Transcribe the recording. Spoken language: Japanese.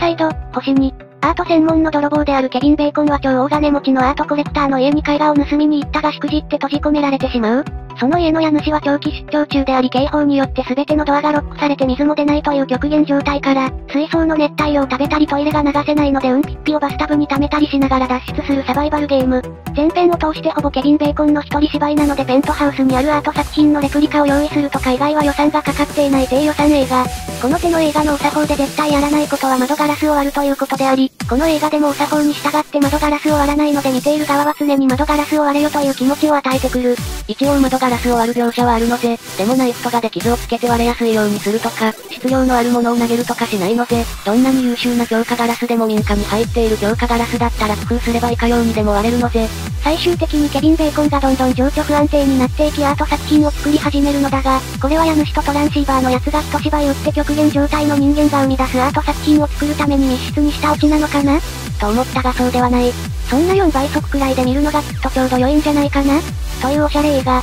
サイド、星2。アート専門の泥棒であるケビン・ベーコンは超大金持ちのアートコレクターの家に絵画を盗みに行ったがしくじって閉じ込められてしまう。その家の家主は長期出張中であり、警報によって全てのドアがロックされて水も出ないという極限状態から、水槽の熱帯魚を食べたりトイレが流せないのでうんぴっぴをバスタブに溜めたりしながら脱出するサバイバルゲーム。全編を通してほぼケビン・ベーコンの一人芝居なので、ペントハウスにあるアート作品のレプリカを用意するとか以外は予算がかかっていない低予算映画。この手の映画のお作法で絶対やらないことは窓ガラスを割るということであり、この映画でもお作法に従って窓ガラスを割らないので、見ている側は常に窓ガラスを割れよという気持ちを与えてくる。一応窓ガラスを割る描写はあるので、でもナイフとかで傷をつけて割れやすいようにするとか、質量のあるものを投げるとかしないので、どんなに優秀な強化ガラスでも民家に入っている強化ガラスだったら工夫すればいかようにでも割れるので、最終的にケビン・ベーコンがどんどん情緒不安定になっていき、アート作品を作り始めるのだが、これは家主とトランシーバーのやつが一芝居打って極限状態の人間が生み出すアート作品を作るために密室にしたオチなのかなと思ったが、そうではない。そんな4倍速くらいで見るのがきっとちょうど良いんじゃないかなというおしゃれ映画。